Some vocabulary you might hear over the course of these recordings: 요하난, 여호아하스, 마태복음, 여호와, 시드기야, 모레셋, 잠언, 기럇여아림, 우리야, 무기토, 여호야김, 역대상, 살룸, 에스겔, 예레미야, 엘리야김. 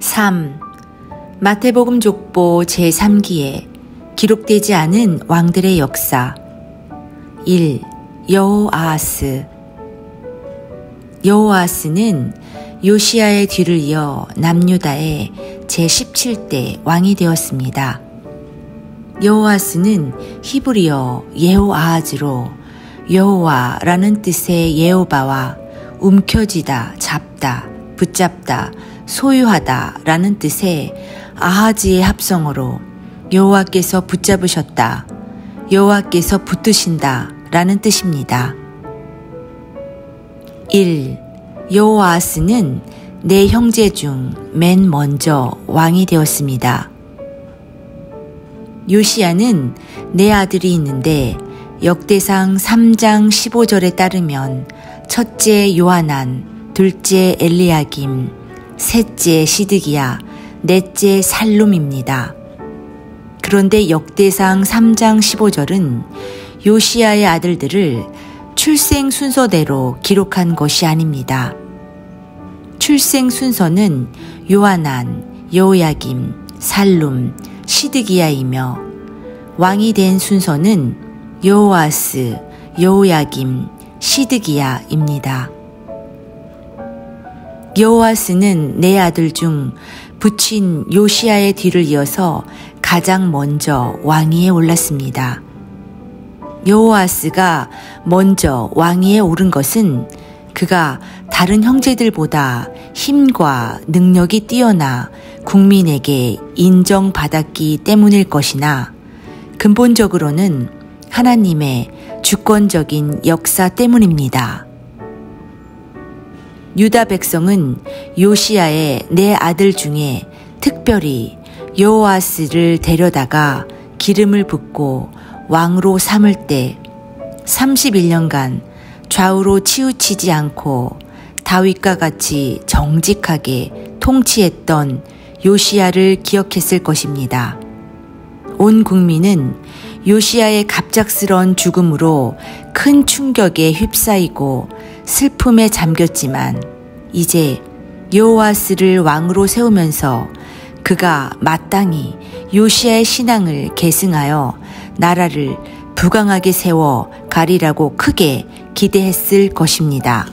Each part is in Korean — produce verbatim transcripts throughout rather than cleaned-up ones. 삼. 마태복음 족보 제삼 기에 기록되지 않은 왕들의 역사. 일. 여호아하스. 여호아하스는 요시야의 뒤를 이어 남유다의 제십칠 대 왕이 되었습니다. 여호아하스는 히브리어 예호아하즈로 여호와라는 뜻의 예호바와 움켜쥐다, 잡다, 붙잡다, 소유하다 라는 뜻의 아하지의 합성어로 여호와께서 붙잡으셨다, 여호와께서 붙드신다 라는 뜻입니다. 일. 여호아하스는 네 형제 중 맨 먼저 왕이 되었습니다. 요시야는 네 아들이 있는데 역대상 삼 장 십오 절에 따르면 첫째 요하난, 둘째 엘리야김, 셋째 시드기야, 넷째 살룸입니다. 그런데 역대상 삼 장 십오 절은 요시야의 아들들을 출생 순서대로 기록한 것이 아닙니다. 출생 순서는 요하난, 여호야김, 살룸, 시드기야이며 왕이 된 순서는 여호아하스, 여호야김, 시드기야입니다. 여호아하스는 네 아들 중 부친 요시야의 뒤를 이어서 가장 먼저 왕위에 올랐습니다. 여호아하스가 먼저 왕위에 오른 것은 그가 다른 형제들보다 힘과 능력이 뛰어나 국민에게 인정받았기 때문일 것이나 근본적으로는 하나님의 주권적인 역사 때문입니다. 유다 백성은 요시야의 네 아들 중에 특별히 여호아하스를 데려다가 기름을 붓고 왕으로 삼을 때 삼십일 년간 좌우로 치우치지 않고 다윗과 같이 정직하게 통치했던 요시야를 기억했을 것입니다. 온 국민은 요시야의 갑작스런 죽음으로 큰 충격에 휩싸이고 슬픔에 잠겼지만 이제 여호아하스를 왕으로 세우면서 그가 마땅히 요시야의 신앙을 계승하여 나라를 부강하게 세워 가리라고 크게 기대했을 것입니다.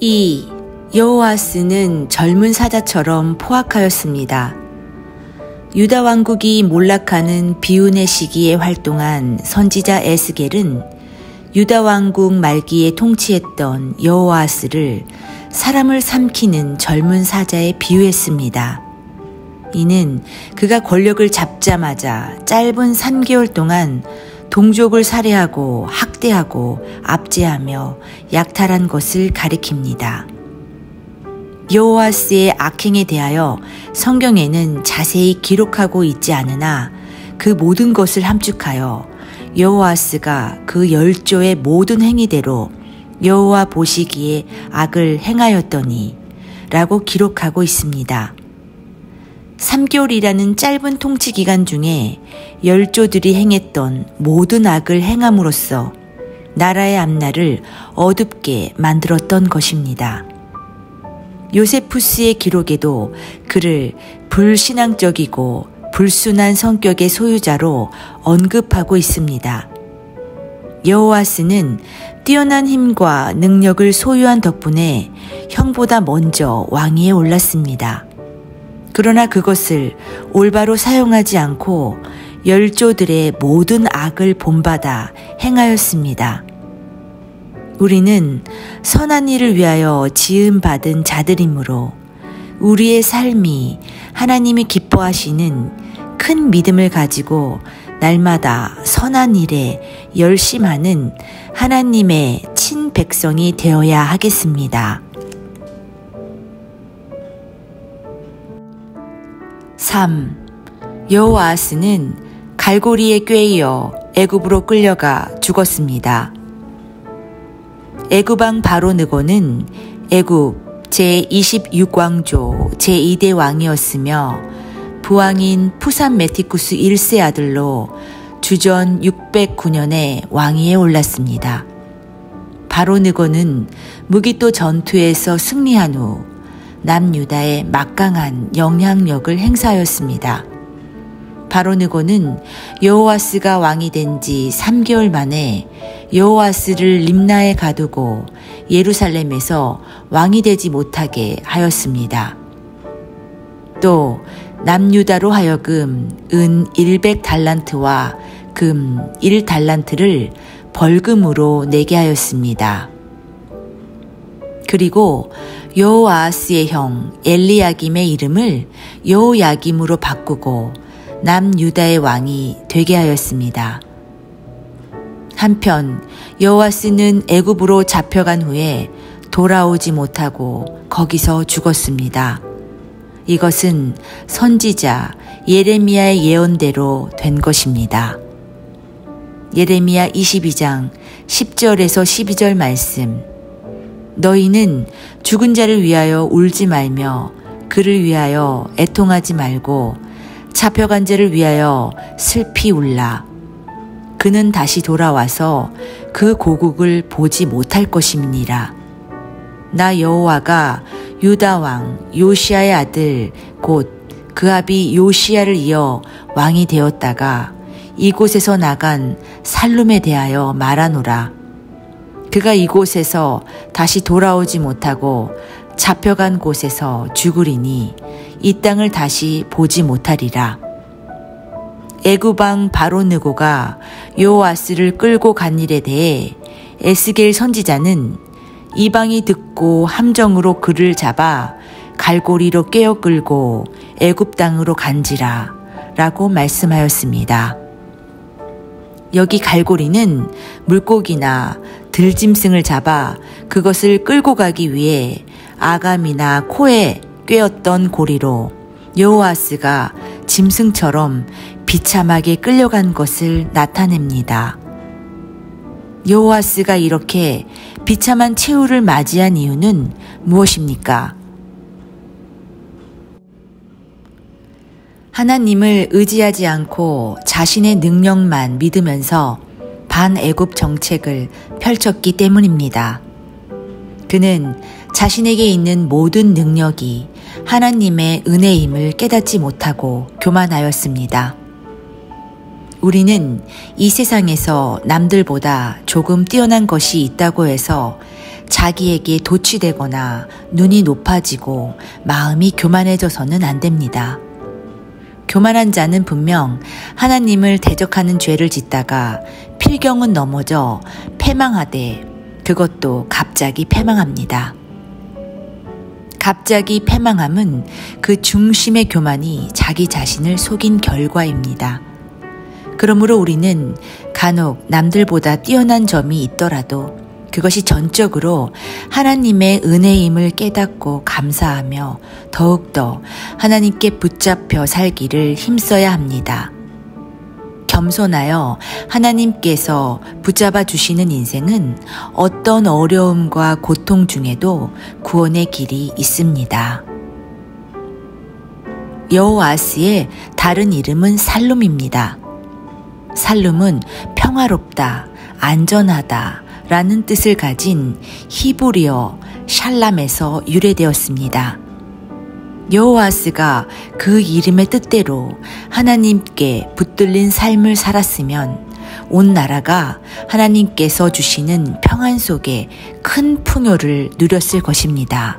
이. 여호아하스는 젊은 사자처럼 포악하였습니다. 유다 왕국이 몰락하는 비운의 시기에 활동한 선지자 에스겔은 유다 왕국 말기에 통치했던 여호아하스를 사람을 삼키는 젊은 사자에 비유했습니다. 이는 그가 권력을 잡자마자 짧은 삼 개월 동안 동족을 살해하고 학대하고 압제하며 약탈한 것을 가리킵니다. 여호아하스의 악행에 대하여 성경에는 자세히 기록하고 있지 않으나 그 모든 것을 함축하여 여호아하스가 그 열조의 모든 행위대로 여호와 보시기에 악을 행하였더니 라고 기록하고 있습니다. 삼 개월이라는 짧은 통치기간 중에 열조들이 행했던 모든 악을 행함으로써 나라의 앞날을 어둡게 만들었던 것입니다. 요세푸스의 기록에도 그를 불신앙적이고 불순한 성격의 소유자로 언급하고 있습니다. 여호아하스는 뛰어난 힘과 능력을 소유한 덕분에 형보다 먼저 왕위에 올랐습니다. 그러나 그것을 올바로 사용하지 않고 열조들의 모든 악을 본받아 행하였습니다. 우리는 선한 일을 위하여 지음받은 자들이므로 우리의 삶이 하나님이 기뻐하시는 큰 믿음을 가지고 날마다 선한 일에 열심하는 하나님의 친백성이 되어야 하겠습니다. 삼. 여호아하스는 갈고리에 꿰이어 애굽으로 끌려가 죽었습니다. 애굽왕 바로느고는 애굽 제이십육 왕조 제이 대 왕이었으며 부왕인 푸산 메티쿠스 일 세 아들로 주전 육백구 년에 왕위에 올랐습니다. 바로느고는 무기토 전투에서 승리한 후 남유다에 막강한 영향력을 행사하였습니다. 바로느고는 여호아스가 왕이 된 지 삼 개월 만에 여호아스를 림나에 가두고 예루살렘에서 왕이 되지 못하게 하였습니다. 또 남유다로 하여금 은 백 달란트와 금 일 달란트를 벌금으로 내게 하였습니다. 그리고 여호아하스의 형 엘리야김의 이름을 여호야김으로 바꾸고 남유다의 왕이 되게 하였습니다. 한편 여호아스는 애굽으로 잡혀간 후에 돌아오지 못하고 거기서 죽었습니다. 이것은 선지자 예레미야의 예언대로 된 것입니다. 예레미야 이십이 장 십 절에서 십이 절 말씀. 너희는 죽은 자를 위하여 울지 말며 그를 위하여 애통하지 말고 잡혀간 자를 위하여 슬피 울라. 그는 다시 돌아와서 그 고국을 보지 못할 것임이니라. 나 여호와가 유다 왕 요시야의 아들 곧 그 아비 요시야를 이어 왕이 되었다가 이곳에서 나간 살룸에 대하여 말하노라. 그가 이곳에서 다시 돌아오지 못하고 잡혀간 곳에서 죽으리니 이 땅을 다시 보지 못하리라. 애굽 왕 바로느고가 여호아스를 끌고 간 일에 대해 에스겔 선지자는 이방이 듣고 함정으로 그를 잡아 갈고리로 꿰어 끌고 애굽 땅으로 간지라 라고 말씀하였습니다. 여기 갈고리는 물고기나 들짐승을 잡아 그것을 끌고 가기 위해 아감이나 코에 꿰었던 고리로 여호아스가 짐승처럼 비참하게 끌려간 것을 나타냅니다. 여호아스가 이렇게 비참한 최후를 맞이한 이유는 무엇입니까? 하나님을 의지하지 않고 자신의 능력만 믿으면서 반애굽 정책을 펼쳤기 때문입니다. 그는 자신에게 있는 모든 능력이 하나님의 은혜임을 깨닫지 못하고 교만하였습니다. 우리는 이 세상에서 남들보다 조금 뛰어난 것이 있다고 해서 자기에게 도취되거나 눈이 높아지고 마음이 교만해져서는 안 됩니다. 교만한 자는 분명 하나님을 대적하는 죄를 짓다가 필경은 넘어져 패망하되 그것도 갑자기 패망합니다. 갑자기 패망함은 그 중심의 교만이 자기 자신을 속인 결과입니다. 그러므로 우리는 간혹 남들보다 뛰어난 점이 있더라도 그것이 전적으로 하나님의 은혜임을 깨닫고 감사하며 더욱더 하나님께 붙잡혀 살기를 힘써야 합니다. 겸손하여 하나님께서 붙잡아 주시는 인생은 어떤 어려움과 고통 중에도 구원의 길이 있습니다. 여호아스의 다른 이름은 살룸입니다. 살룸은 평화롭다, 안전하다 라는 뜻을 가진 히브리어 샬람에서 유래되었습니다. 여호아스가 그 이름의 뜻대로 하나님께 붙들린 삶을 살았으면 온 나라가 하나님께서 주시는 평안 속에 큰 풍요를 누렸을 것입니다.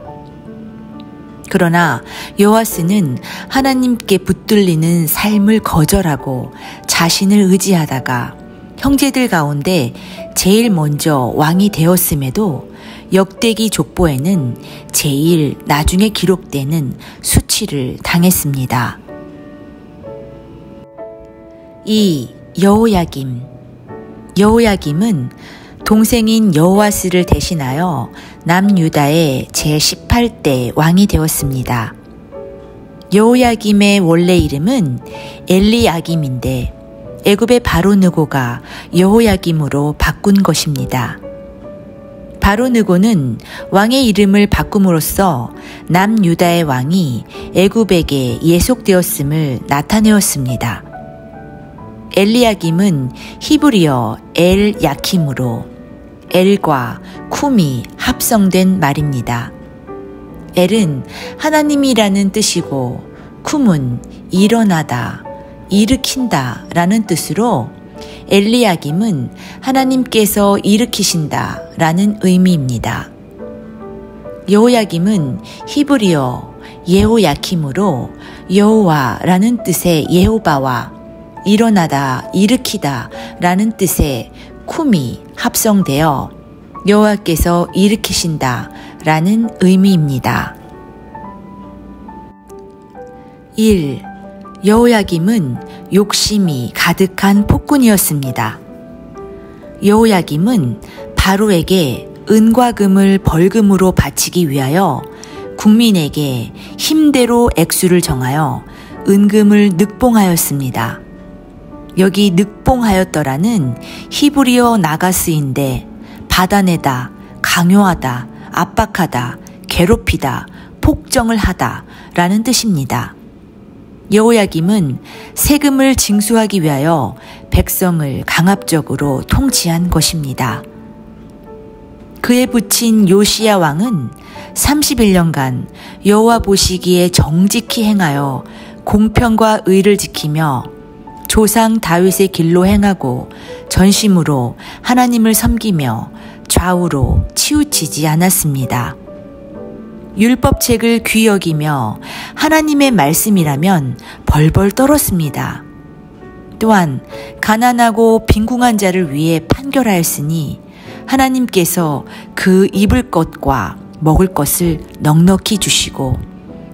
그러나 여호아스는 하나님께 붙들리는 삶을 거절하고 자신을 의지하다가 형제들 가운데 제일 먼저 왕이 되었음에도 역대기 족보에는 제일 나중에 기록되는 수치를 당했습니다. 이 여호야김 여호야김은 동생인 여호아스를 대신하여 남유다의 제십팔 대 왕이 되었습니다. 여호야김의 원래 이름은 엘리야김인데 애굽의 바로느고가 여호야김으로 바꾼 것입니다. 바로느고는 왕의 이름을 바꿈으로써 남유다의 왕이 애굽에게 예속되었음을 나타내었습니다. 엘리야김은 히브리어 엘 야킴으로 엘과 쿰이 합성된 말입니다. 엘은 하나님이라는 뜻이고 쿰은 일어나다, 일으킨다 라는 뜻으로 엘리야김은 하나님께서 일으키신다 라는 의미입니다. 여호야김은 히브리어 예호야킴으로 여호와라는 뜻의 예호바와 일어나다, 일으키다 라는 뜻의 쿰이 합성되어 여호와께서 일으키신다 라는 의미입니다. 일. 여호야김은 욕심이 가득한 폭군이었습니다. 여호야김은 바로에게 은과 금을 벌금으로 바치기 위하여 국민에게 힘대로 액수를 정하여 은금을 늑봉하였습니다. 여기 늑봉하였더라는 히브리어 나가스인데 받아내다, 강요하다, 압박하다, 괴롭히다, 폭정을 하다 라는 뜻입니다. 여호야김은 세금을 징수하기 위하여 백성을 강압적으로 통치한 것입니다. 그에 붙인 요시야 왕은 삼십일 년간 여호와 보시기에 정직히 행하여 공평과 의를 지키며 조상 다윗의 길로 행하고 전심으로 하나님을 섬기며 좌우로 치우치지 않았습니다. 율법책을 귀히 여기며 하나님의 말씀이라면 벌벌 떨었습니다. 또한 가난하고 빈궁한 자를 위해 판결하였으니 하나님께서 그 입을 것과 먹을 것을 넉넉히 주시고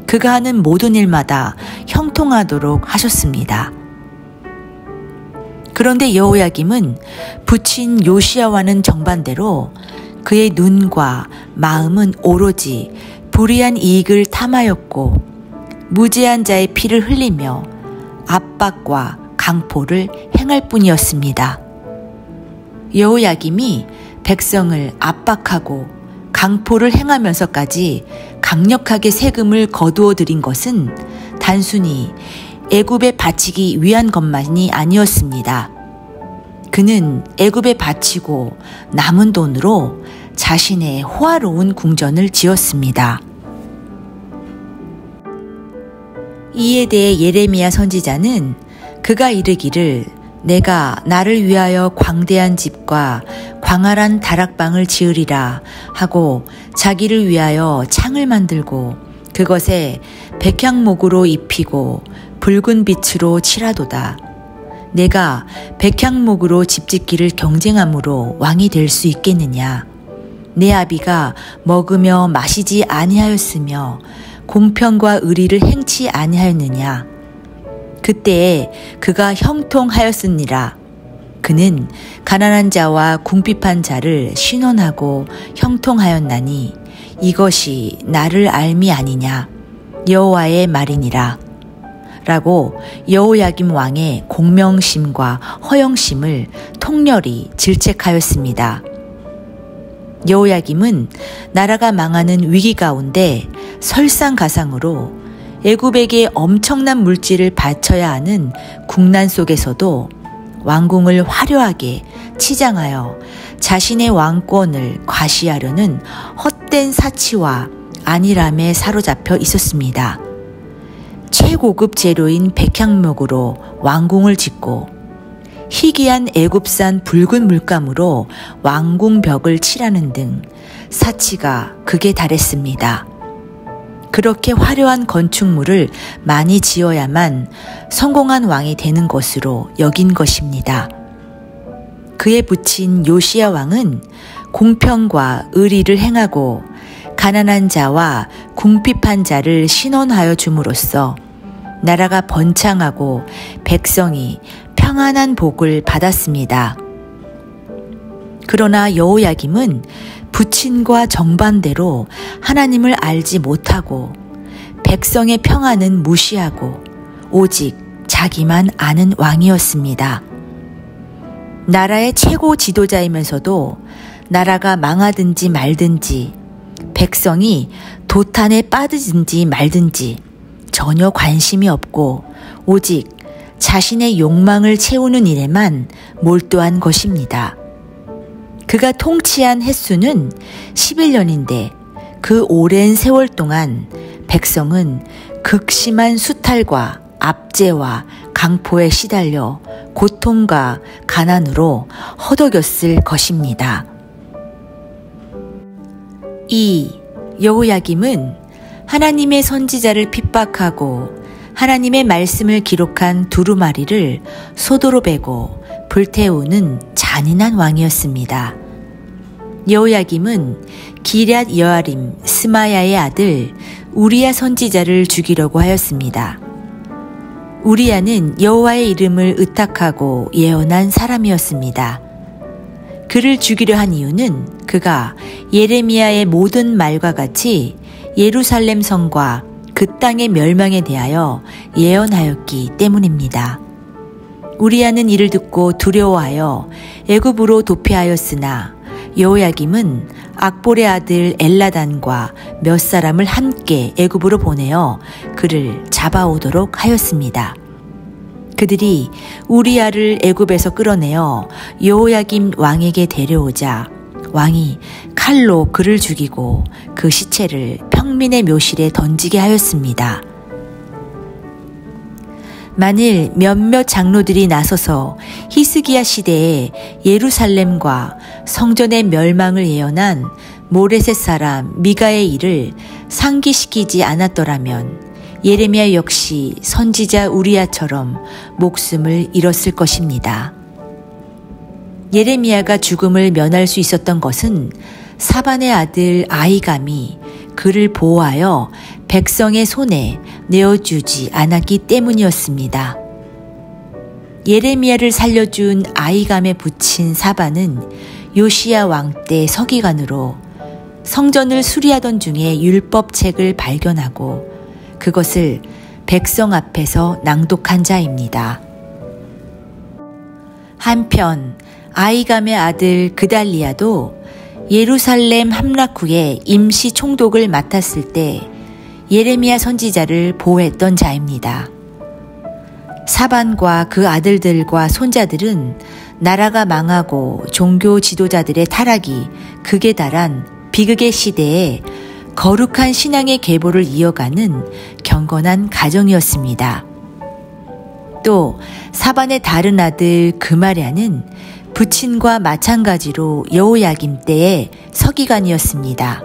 그가 하는 모든 일마다 형통하도록 하셨습니다. 그런데 여호야김은 부친 요시야와는 정반대로 그의 눈과 마음은 오로지 불의한 이익을 탐하였고 무죄한 자의 피를 흘리며 압박과 강포를 행할 뿐이었습니다. 여호야김이 백성을 압박하고 강포를 행하면서까지 강력하게 세금을 거두어 들인 것은 단순히 애굽에 바치기 위한 것만이 아니었습니다. 그는 애굽에 바치고 남은 돈으로 자신의 호화로운 궁전을 지었습니다. 이에 대해 예레미야 선지자는 그가 이르기를 내가 나를 위하여 광대한 집과 광활한 다락방을 지으리라 하고 자기를 위하여 창을 만들고 그것에 백향목으로 입히고 붉은 빛으로 칠하도다. 내가 백향목으로 집 짓기를 경쟁함으로 왕이 될 수 있겠느냐. 내 아비가 먹으며 마시지 아니하였으며 공평과 의리를 행치 아니하였느냐. 그때에 그가 형통하였으니라. 그는 가난한 자와 궁핍한 자를 신원하고 형통하였나니 이것이 나를 알미 아니냐. 여호와의 말이니라. 라고 여호야김 왕의 공명심과 허영심을 통렬히 질책하였습니다. 여호야김은 나라가 망하는 위기 가운데 설상가상으로 애굽에게 엄청난 물질을 바쳐야 하는 국난 속에서도 왕궁을 화려하게 치장하여 자신의 왕권을 과시하려는 헛된 사치와 안일함에 사로잡혀 있었습니다. 최고급 재료인 백향목으로 왕궁을 짓고 희귀한 애굽산 붉은 물감으로 왕궁 벽을 칠하는 등 사치가 극에 달했습니다. 그렇게 화려한 건축물을 많이 지어야만 성공한 왕이 되는 것으로 여긴 것입니다. 그에 붙인 요시야 왕은 공평과 의리를 행하고 가난한 자와 궁핍한 자를 신원하여 줌으로써 나라가 번창하고 백성이 평안한 복을 받았습니다. 그러나 여호야김은 부친과 정반대로 하나님을 알지 못하고 백성의 평안은 무시하고 오직 자기만 아는 왕이었습니다. 나라의 최고 지도자이면서도 나라가 망하든지 말든지 백성이 도탄에 빠지든지 말든지 전혀 관심이 없고 오직 자신의 욕망을 채우는 일에만 몰두한 것입니다. 그가 통치한 햇수는 십일 년인데 그 오랜 세월 동안 백성은 극심한 수탈과 압제와 강포에 시달려 고통과 가난으로 허덕였을 것입니다. 이 여호야김은 하나님의 선지자를 핍박하고 하나님의 말씀을 기록한 두루마리를 소도로 베고 불태우는 잔인한 왕이었습니다. 여호야김은 기럇여아림 스마야의 아들 우리야 선지자를 죽이려고 하였습니다. 우리야는 여호와의 이름을 의탁하고 예언한 사람이었습니다. 그를 죽이려 한 이유는 그가 예레미야의 모든 말과 같이 예루살렘 성과 그 땅의 멸망에 대하여 예언하였기 때문입니다. 우리야는 이를 듣고 두려워하여 애굽으로 도피하였으나 여호야김은 악볼의 아들 엘라단과 몇 사람을 함께 애굽으로 보내어 그를 잡아오도록 하였습니다. 그들이 우리야를 애굽에서 끌어내어 여호야김 왕에게 데려오자 왕이 칼로 그를 죽이고 그 시체를 평민의 묘실에 던지게 하였습니다. 만일 몇몇 장로들이 나서서 히스기야 시대에 예루살렘과 성전의 멸망을 예언한 모레셋 사람 미가의 일을 상기시키지 않았더라면 예레미야 역시 선지자 우리야처럼 목숨을 잃었을 것입니다. 예레미야가 죽음을 면할 수 있었던 것은 사반의 아들 아이감이 그를 보호하여 백성의 손에 내어주지 않았기 때문이었습니다. 예레미야를 살려준 아이감에 붙인 사반은 요시야 왕 때 서기관으로 성전을 수리하던 중에 율법책을 발견하고 그것을 백성 앞에서 낭독한 자입니다. 한편 아이감의 아들 그달리아도 예루살렘 함락 후에 임시 총독을 맡았을 때 예레미야 선지자를 보호했던 자입니다. 사반과 그 아들들과 손자들은 나라가 망하고 종교 지도자들의 타락이 극에 달한 비극의 시대에 거룩한 신앙의 계보를 이어가는 경건한 가정이었습니다. 또 사반의 다른 아들 그마랴는 부친과 마찬가지로 여호야김 때의 서기관이었습니다.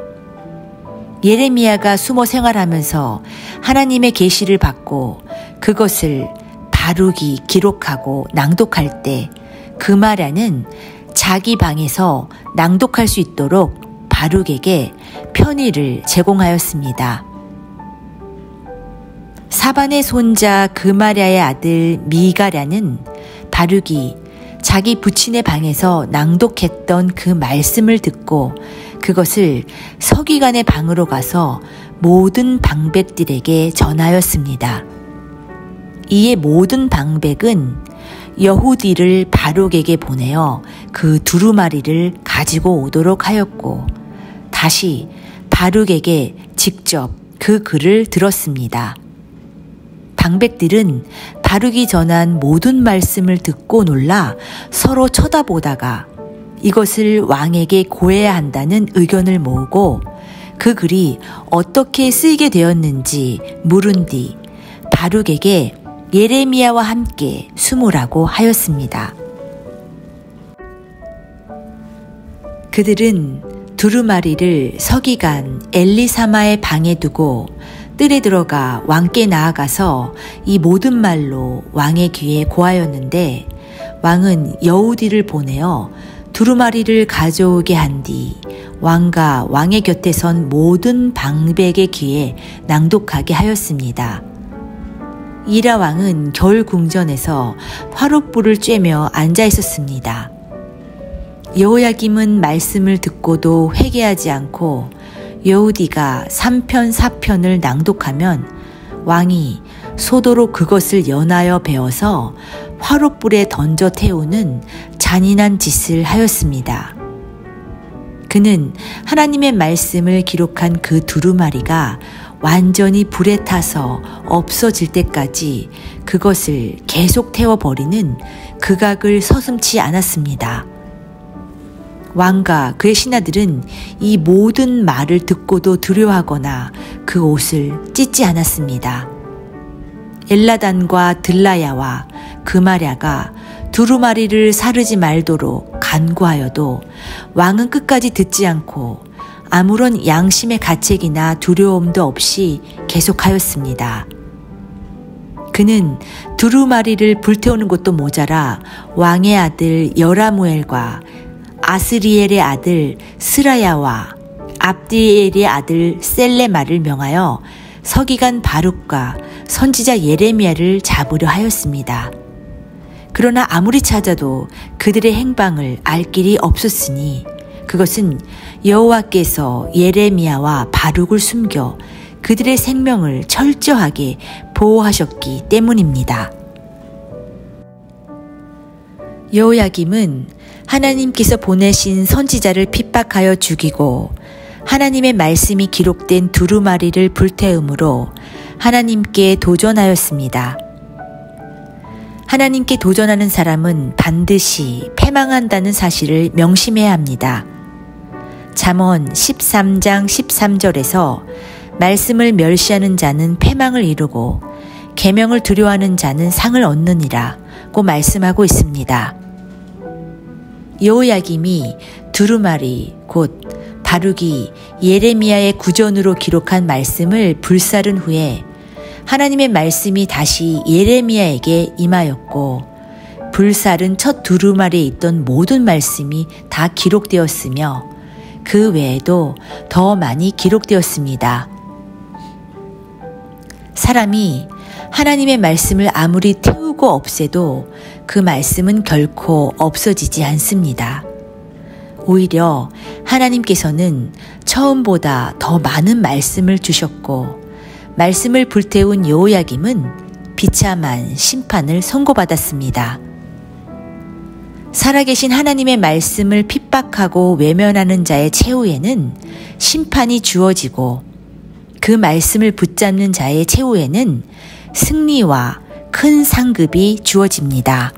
예레미야가 숨어 생활하면서 하나님의 계시를 받고 그것을 바룩이 기록하고 낭독할 때 그마랴는 자기 방에서 낭독할 수 있도록 바룩에게 편의를 제공하였습니다. 사반의 손자 그마랴의 아들 미가랴는 바룩이 자기 부친의 방에서 낭독했던 그 말씀을 듣고 그것을 서기관의 방으로 가서 모든 방백들에게 전하였습니다. 이에 모든 방백은 여후디를 바룩에게 보내어 그 두루마리를 가지고 오도록 하였고 다시 바룩에게 직접 그 글을 들었습니다. 방백들은 바룩이 전한 모든 말씀을 듣고 놀라 서로 쳐다보다가 이것을 왕에게 고해야 한다는 의견을 모으고 그 글이 어떻게 쓰이게 되었는지 물은 뒤 바룩에게 예레미야와 함께 숨으라고 하였습니다. 그들은 두루마리를 서기관 엘리사마의 방에 두고 뜰에 들어가 왕께 나아가서 이 모든 말로 왕의 귀에 고하였는데 왕은 여우디를 보내어 두루마리를 가져오게 한 뒤 왕과 왕의 곁에 선 모든 방백의 귀에 낭독하게 하였습니다. 이라 왕은 겨울 궁전에서 화롯불을 쬐며 앉아 있었습니다. 여호야김은 말씀을 듣고도 회개하지 않고 여우디가 삼 편 사 편을 낭독하면 왕이 소도로 그것을 연하여 베어서 화롯불에 던져 태우는 잔인한 짓을 하였습니다. 그는 하나님의 말씀을 기록한 그 두루마리가 완전히 불에 타서 없어질 때까지 그것을 계속 태워버리는 극악을 서슴지 않았습니다. 왕과 그의 신하들은 이 모든 말을 듣고도 두려워하거나 그 옷을 찢지 않았습니다. 엘라단과 들라야와 그마랴가 두루마리를 사르지 말도록 간구하여도 왕은 끝까지 듣지 않고 아무런 양심의 가책이나 두려움도 없이 계속하였습니다. 그는 두루마리를 불태우는 것도 모자라 왕의 아들 여라무엘과 아스리엘의 아들 스라야와 압디엘의 아들 셀레마를 명하여 서기관 바룩과 선지자 예레미야를 잡으려 하였습니다. 그러나 아무리 찾아도 그들의 행방을 알 길이 없었으니 그것은 여호와께서 예레미야와 바룩을 숨겨 그들의 생명을 철저하게 보호하셨기 때문입니다. 여호야김은 하나님께서 보내신 선지자를 핍박하여 죽이고 하나님의 말씀이 기록된 두루마리를 불태움으로 하나님께 도전하였습니다. 하나님께 도전하는 사람은 반드시 패망한다는 사실을 명심해야 합니다. 잠언 십삼 장 십삼 절에서 말씀을 멸시하는 자는 패망을 이루고 계명을 두려워하는 자는 상을 얻느니라고 말씀하고 있습니다. 여호야김이 두루마리 곧 바룩이 예레미야의 구전으로 기록한 말씀을 불사른 후에 하나님의 말씀이 다시 예레미야에게 임하였고 불사른 첫 두루마리에 있던 모든 말씀이 다 기록되었으며 그 외에도 더 많이 기록되었습니다. 사람이 하나님의 말씀을 아무리 태우고 없애도 그 말씀은 결코 없어지지 않습니다. 오히려 하나님께서는 처음보다 더 많은 말씀을 주셨고 말씀을 불태운 여호야김은 비참한 심판을 선고받았습니다. 살아계신 하나님의 말씀을 핍박하고 외면하는 자의 최후에는 심판이 주어지고 그 말씀을 붙잡는 자의 최후에는 승리와 큰 상급이 주어집니다.